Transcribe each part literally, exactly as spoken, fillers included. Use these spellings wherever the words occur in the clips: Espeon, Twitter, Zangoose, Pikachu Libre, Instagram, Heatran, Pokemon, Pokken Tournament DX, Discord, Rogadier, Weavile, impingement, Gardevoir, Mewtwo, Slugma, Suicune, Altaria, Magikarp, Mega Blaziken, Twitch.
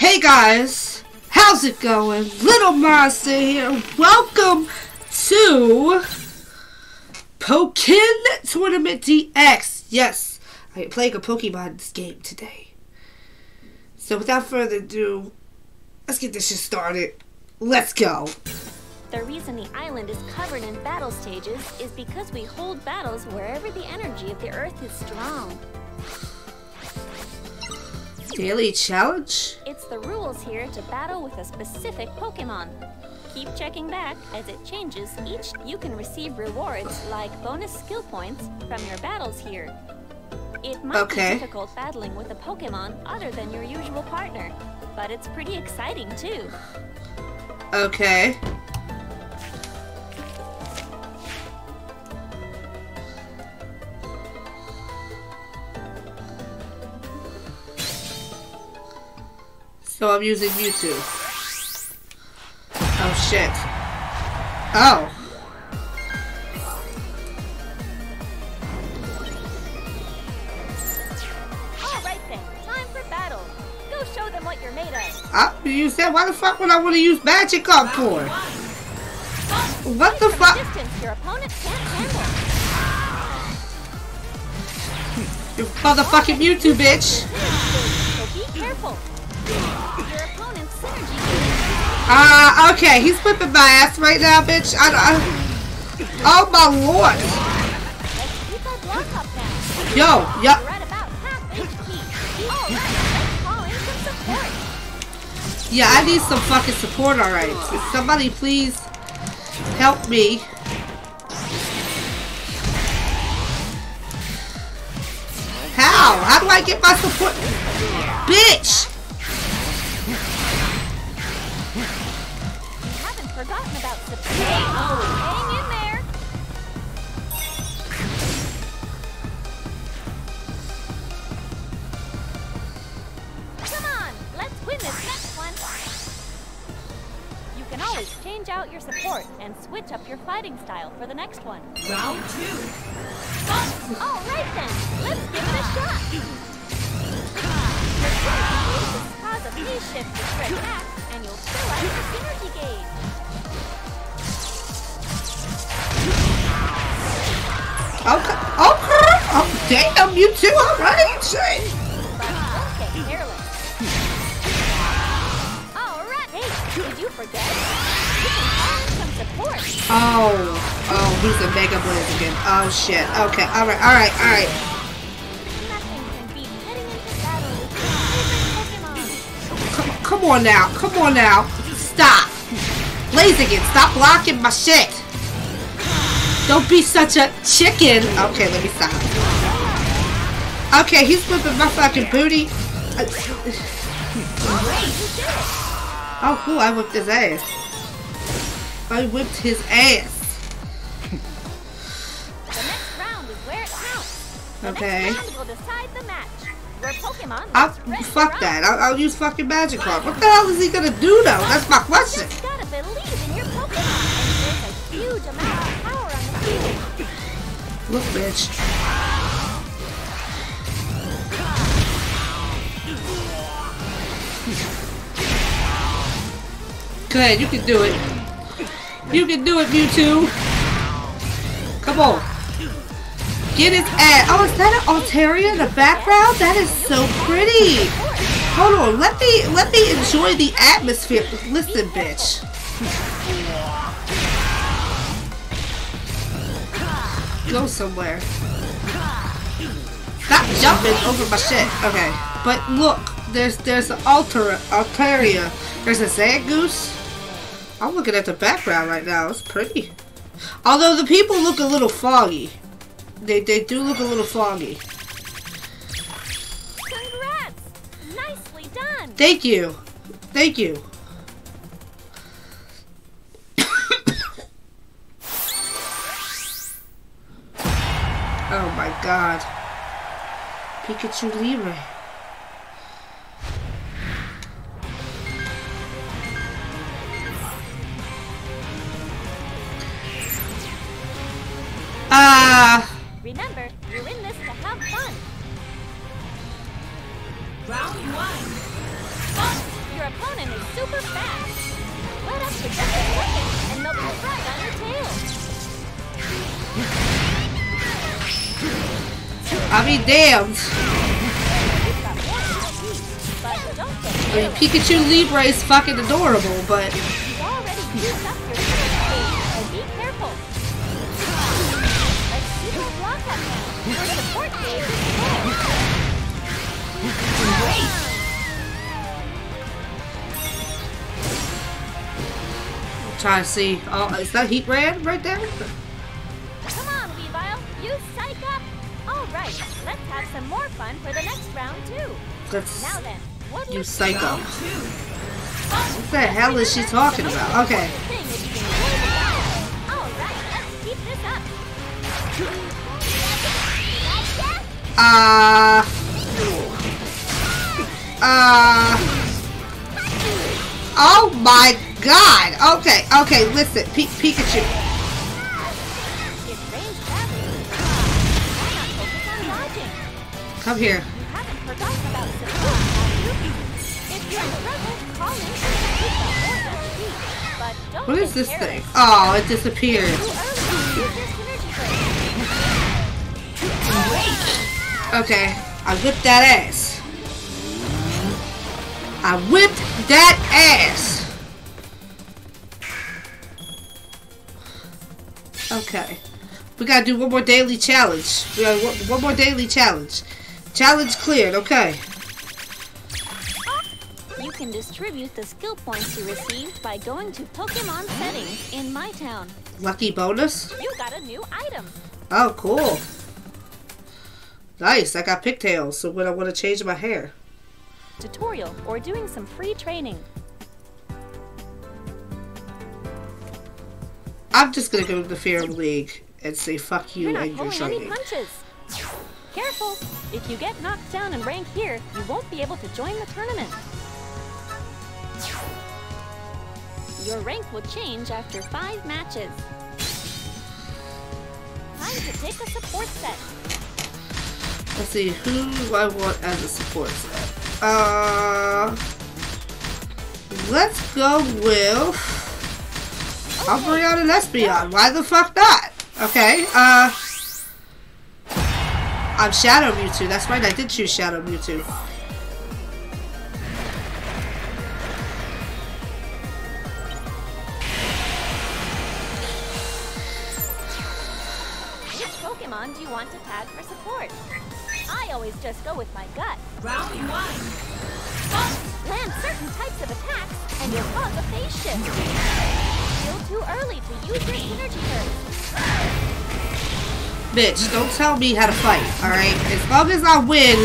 Hey guys, how's it going? Little Monster here. Welcome to Pokken Tournament D X. Yes, I'm playing a Pokemon's game today. So without further ado, let's get this shit started. Let's go. The reason the island is covered in battle stages is because we hold battles wherever the energy of the earth is strong. Daily challenge? It's the rules here to battle with a specific Pokemon. Keep checking back as it changes each. You can receive rewards like bonus skill points from your battles here. It might okay. be difficult battling with a Pokemon other than your usual partner, but it's pretty exciting too. Okay. So I'm using Mewtwo. Oh shit. Oh. Alright then, time for battle. Go show them what you're made of. I'll use that. Why the fuck would I want to use Magikarp for? What the fuck? Your opponent can't handle. You motherfucking Mewtwo, bitch. So be careful. Your opponent's synergy. Ah, uh, okay, he's whipping my ass right now, bitch. I, I, oh my lord! Let's keep that block up now. Yo, yo. You're at about half H P. All right, let's call in some support. Yeah, I need some fucking support, all right. Somebody please help me. How? How do I get my support, bitch? Forgotten about the pain. Oh, hang in there. Come on, let's win this next one. You can always change out your support and switch up your fighting style for the next one. Round two. All right then, let's give it a shot. Cause a P-shift to spread back, and you'll fill out your synergy gauge. Okay, okay, oh damn, you too, alright, shit! Alright, hey, did you forget? You can call in some support! Oh, oh, he's a Mega Blaziken. Oh shit, okay, alright, alright, alright. Nothing can beat heading into battle with your favorite Pokemon. Come, come on now, come on now. Stop! Blaziken, stop blocking my shit! Don't be such a chicken! Okay, let me stop. Okay, he's whipping my fucking booty. Oh, cool, I whipped his ass. I whipped his ass. The next round is where it counts. Okay. I'll, fuck that. I'll, I'll use fucking Magikarp. What the hell is he gonna do, though? That's my question. You just gotta believe in your Pokemon. There's a huge amount of power. Look, bitch. Good, you can do it. You can do it, Mewtwo. Come on. Get his ass. Oh, is that an Altaria in the background? That is so pretty. Hold on. Let me let me enjoy the atmosphere. Listen, bitch. Go somewhere. Stop jumping over my shit. Okay, but look, there's there's an altar, Altaria. There's a Zangoose. I'm looking at the background right now. It's pretty. Although the people look a little foggy. They they do look a little foggy. Congrats! Nicely done. Thank you, thank you. Oh my god. Pikachu Libre. Ah! Uh, Remember, you're in this to have fun. Round one. Fun. opponent is super fast. Let us protect the Pokken and they'll pull right on your tail. I mean, damn. I mean, Pikachu Libre is fucking adorable, but... You've already used up your energy, so be careful. Let's see the block up now. Your support gauge is low. Great! Trying to see. Oh, is that Heatran right there? Come on, Weavile. You psych up. All right, let's have some more fun for the next round too. That's now then, what do you psych up? What the hell is she talking about? Okay. All right, let's keep this up. Uh. Uh. Oh my God. God! Okay, okay, listen, P Pikachu. Come here. What is this thing? Oh, it disappeared. Okay, I whipped that ass. I whipped that ass! Okay, we gotta do one more daily challenge. We gotta one, one more daily challenge. Challenge cleared. Okay. You can distribute the skill points you received by going to Pokemon settings in My Town. Lucky bonus. You got a new item. Oh, cool. Nice. I got pigtails, so when I want to change my hair. Tutorial or doing some free training. I'm just gonna go to the Fear of League and say fuck you and your training. You're not pulling any punches. Careful! If you get knocked down and rank here, you won't be able to join the tournament. Your rank will change after five matches. Time to take a support set. Let's see, who do I want as a support set? Uh, let's go with... I'll bring out an Espeon. Why the fuck not? Okay, uh... I'm Shadow Mewtwo. That's right, I did choose Shadow Mewtwo. Which Pokemon do you want to tag for support? I always just go with my gut. Round one. Land certain types of attacks, and you'll cause a phase shift. Too early to use your energy curve. Bitch, don't tell me how to fight, alright? As long as I win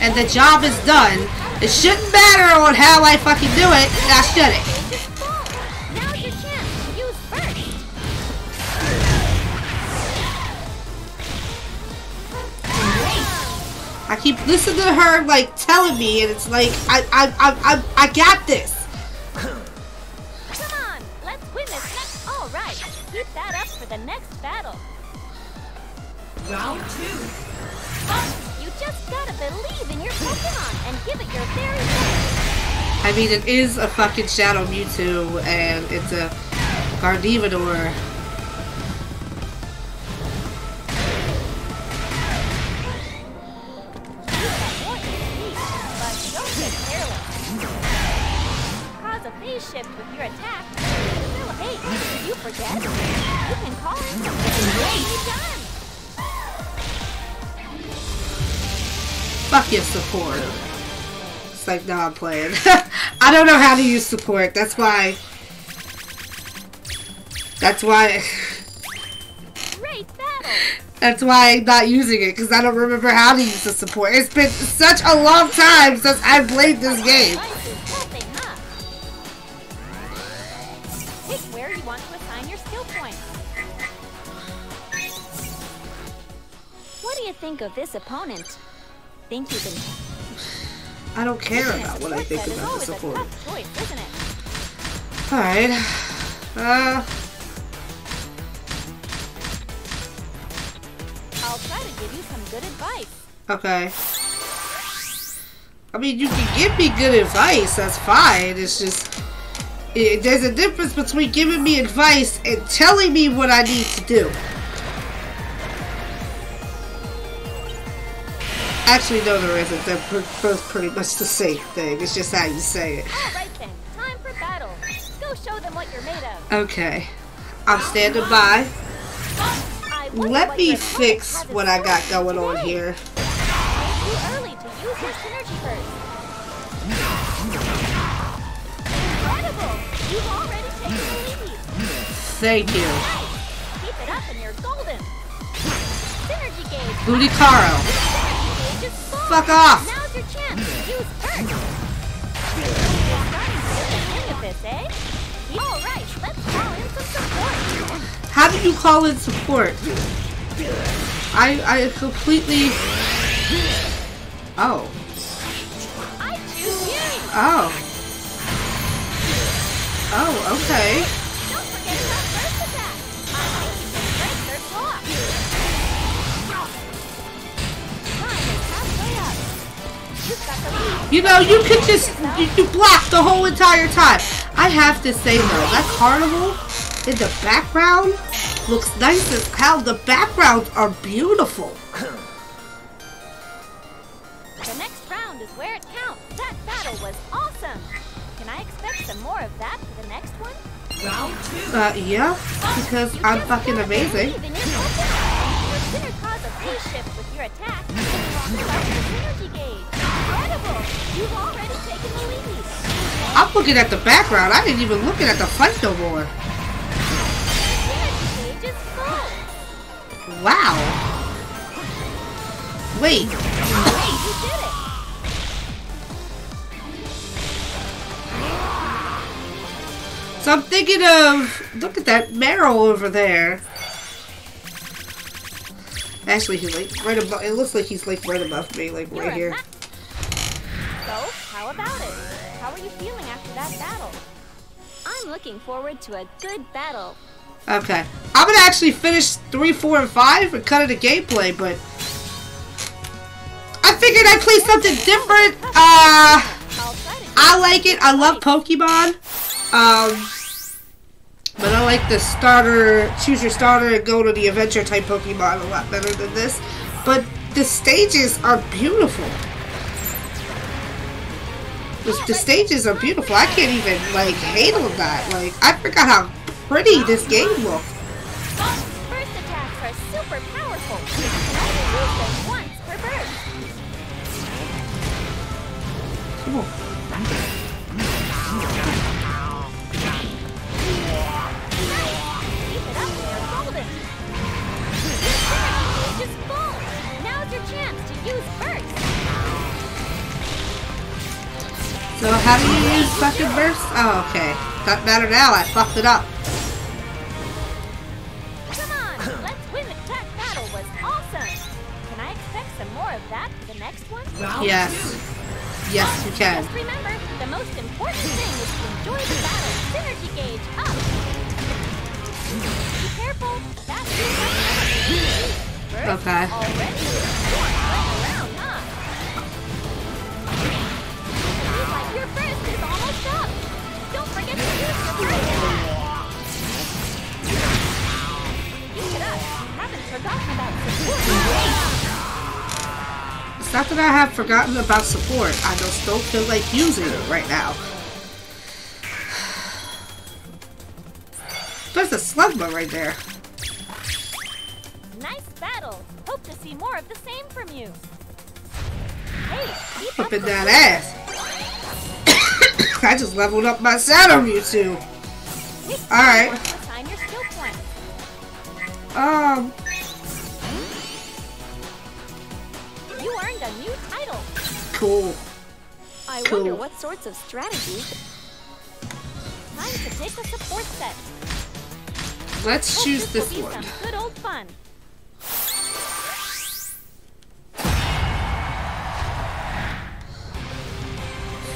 and the job is done, it shouldn't matter on how I fucking do it, I shouldn't. Now's your chance to use first. I keep listening to her like telling me and it's like I I I I, I got this. Keep that up for the next battle. Round two. You just gotta believe in your Pokemon and give it your very best. I mean, it is a fucking Shadow Mewtwo, and it's a Gardevoir. Cause a phase shift with your attack. Hey, did you forget? You can call in some done. Fuck your support. It's like, nah, I'm playing. I don't know how to use support. That's why. That's why. Great battle. That's why I'm not using it, because I don't remember how to use the support. It's been such a long time since I played this game. Want to assign your skill points. What do you think of this opponent? Think you can? I don't care about what I think about the support. All right. Uh. I'll try to give you some good advice. Okay. I mean, you can give me good advice, that's fine. It's just, it, there's a difference between giving me advice and telling me what I need to do. Actually, no, there isn't. They're both pretty much the same thing. It's just how you say it. All right, then. Time for battle. Go show them what you're made of. Okay. I'm standing by. Let me fix what I got going on here. Thank you. Keep it up and you're golden. Synergy gauge. Ludicaro. Synergy gauge is full. Fuck off. Now's your chance. Use turn. You're starting to do the thing of this, eh? All right, let's call in some support. How do you call in support? I I completely. Oh. I choose you. Oh. Oh. Okay. You know, you could just, you, you block the whole entire time. I have to say though, that carnival in the background looks nice as hell. The backgrounds are beautiful. The next round is where it counts. That battle was awesome. Can I expect some more of that for the next one? Round two. Uh, yeah, because I'm fucking amazing. Your center cause a phase shift with your attack. Energy gauge. Incredible! You've already taken the lead. I'm looking at the background. I didn't even look at the fight no more. Energy gauge is full. Wow. Wait. Wait, you did it. So I'm thinking of, look at that Meryl over there. Actually, he's like right above. It looks like he's like right above me, like right here. So, how about it? How are you feeling after that battle? I'm looking forward to a good battle. Okay, I'm gonna actually finish three, four, and five and cut it a gameplay, but I figured I'd play something different. Uh, I like it. I love Pokemon. Um. But I like the starter, choose your starter and go to the adventure type Pokemon a lot better than this. But the stages are beautiful. The, the stages are beautiful. I can't even, like, hate on that. Like, I forgot how pretty this game looked. Burst attacks are super powerful. You can only use them once per burst. Cool. So how do you use fucking burst? Oh, okay. Doesn't matter now. I fucked it up. Come on, let's win it. That battle was awesome. Can I expect some more of that for the next one? Yes. Yes, you can. Just remember, the most important thing is to enjoy the battle. Synergy gauge up. Be careful. That's burst okay. Already. Your burst is almost up. Don't forget to use your burst attack. Use it up. You haven't forgotten about support. It's not that I have forgotten about support. I just don't feel like using it right now. There's a Slugma right there. Nice battle. Hope to see more of the same from you. Hey, keep up in that ass. I just leveled up my shadow Mewtwo. Alright. Um. You earned a new title. Cool. I cool. wonder what sorts of strategies. Time to take the support set. Let's Hope choose this, this one. Good old fun.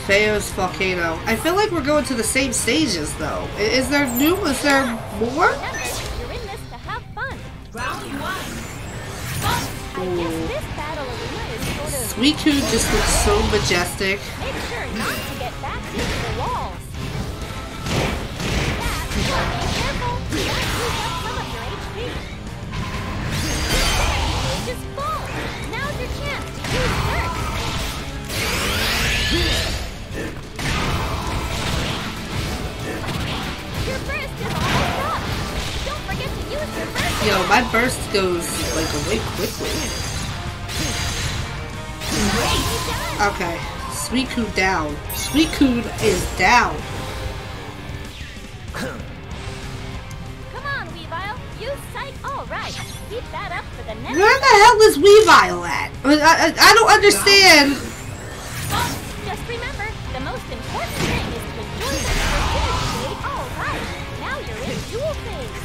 Theo's volcano. I feel like we're going to the same stages though. Is there new? Is there more? You're in this to have fun. Round one. I guess this battle is sort of Suicune just looks so majestic. Yo, my burst goes like away quickly. Okay, Suicune down. Suicune is down. Come on, Weavile. You psych all right. Keep that up for the next. Where the hell is Weavile at? I, I, I don't understand. Oh, just remember, the most important thing is to enjoy the opportunity. All right, now you're in dual phase.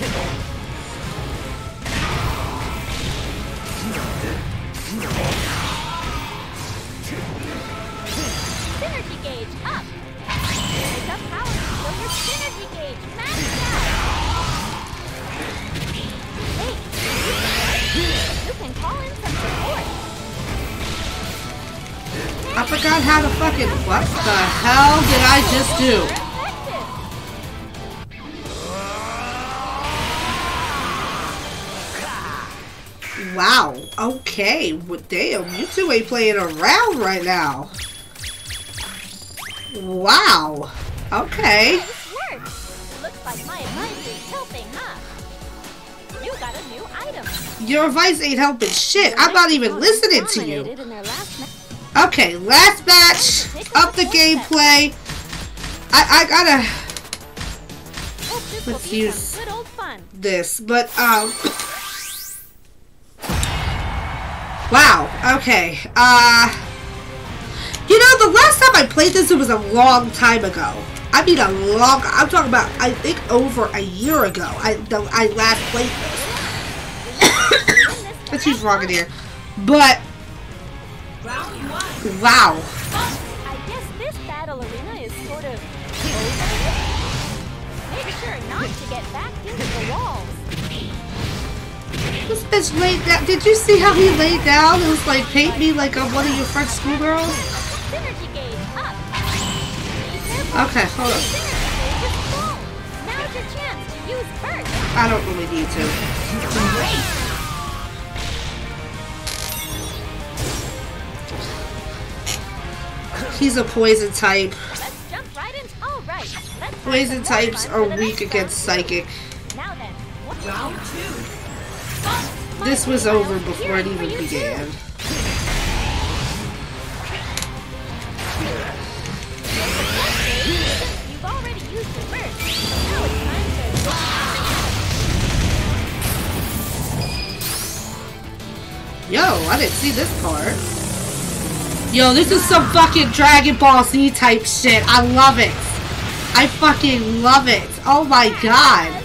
Synergy gauge up! Pick up power for your synergy gauge maxed out! Wait! You can call in some support! I forgot how to fucking... What the hell did I just do? Wow, okay, well, damn, you two ain't playing around right now. Wow, okay. Nice work. Looks like my advice is helping, huh? You got a new item. Your advice ain't helping shit. I'm not even listening to you. Okay, last match, up the gameplay. I, I gotta... Let's use this, but, um... Wow, okay, uh, you know, the last time I played this, it was a long time ago. I mean, a long, I'm talking about, I think, over a year ago, I the, I last played this. Let's use Rogadier. But, wow. I guess this battle arena is sort of over. Make sure not to get back into the walls. This bitch laid down. Did you see how he laid down? It was like, paint me like I'm one of your French schoolgirls. Okay, hold on. I don't really need to. He's a poison type. Poison types are weak against psychic. Round two. This was over before it even began. Yo, I didn't see this part. Yo, this is some fucking Dragon Ball Z type shit. I love it. I fucking love it. Oh my god.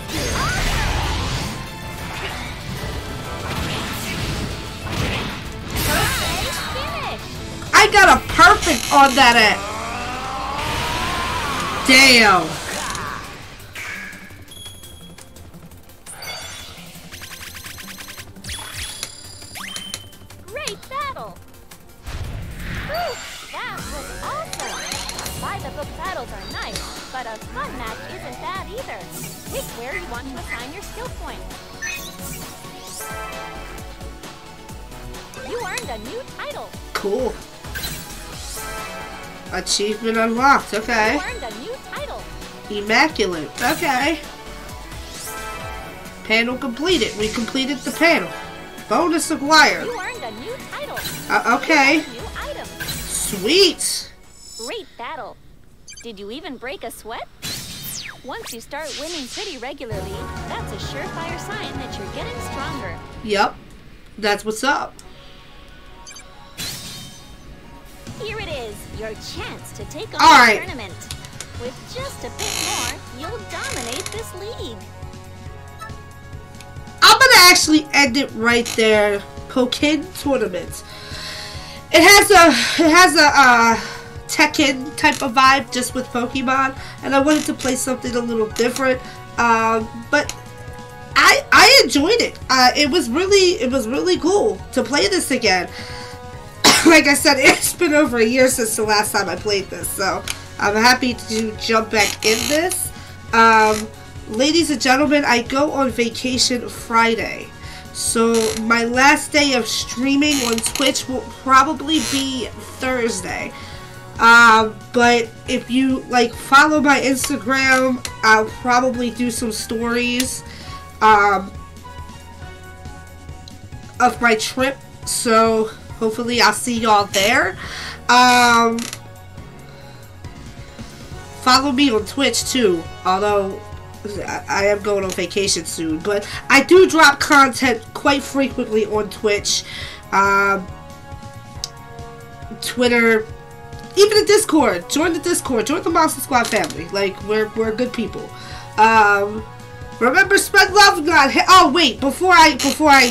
Got a perfect on that at. Damn. Great battle. Whew, that was awesome. By the book battles are nice, but a fun match isn't bad either. Pick where you want to assign your skill points. You earned a new title. Cool. Achievement unlocked, okay. You earned a new title. Immaculate, okay. Panel completed. We completed the panel. Bonus acquired. You earned a new title. Uh, okay. You earned a new item. Sweet. Great battle. Did you even break a sweat? Once you start winning pretty regularly, that's a surefire sign that you're getting stronger. Yep. That's what's up. Here it is, your chance to take on the tournament. With just a bit more, you'll dominate this league. I'm gonna actually end it right there. Pokken Tournament. It has a, it has a uh, Tekken type of vibe, just with Pokemon, and I wanted to play something a little different. Um, but I I enjoyed it. Uh, it was really it was really cool to play this again. like I said, it's been over a year since the last time I played this, so I'm happy to jump back in this. Um, ladies and gentlemen, I go on vacation Friday, so my last day of streaming on Twitch will probably be Thursday. Um, but if you like follow my Instagram, I'll probably do some stories um, of my trip. So hopefully I'll see y'all there. Um, follow me on Twitch too, although I am going on vacation soon. But I do drop content quite frequently on Twitch, um, Twitter. Even the Discord. Join the Discord. Join the Monster Squad family. Like, we're, we're good people. Um, remember, spread love, not hate. Oh, wait. Before I, before I,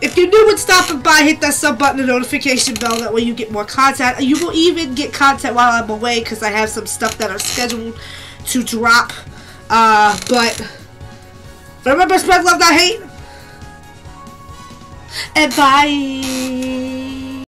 if you're new and stopping by, hit that sub button and notification bell. That way you get more content. You will even get content while I'm away, because I have some stuff that are scheduled to drop. Uh, but remember, spread love, not hate. And bye.